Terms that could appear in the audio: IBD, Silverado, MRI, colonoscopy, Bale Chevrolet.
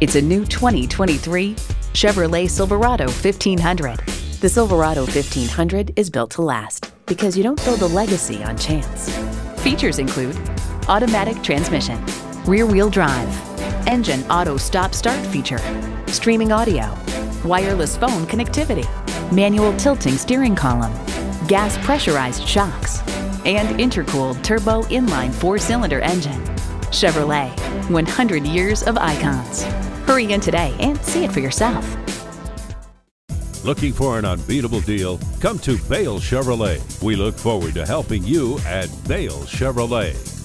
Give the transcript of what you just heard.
It's a new 2023 Chevrolet Silverado 1500. The Silverado 1500 is built to last because you don't build a legacy on chance. Features include automatic transmission, rear-wheel drive, engine auto stop-start feature, streaming audio, wireless phone connectivity, manual tilting steering column, gas pressurized shocks, and intercooled turbo inline four-cylinder engine. Chevrolet, 100 years of icons. Hurry in today and see it for yourself. Looking for an unbeatable deal? Come to Bale Chevrolet. We look forward to helping you at Bale Chevrolet.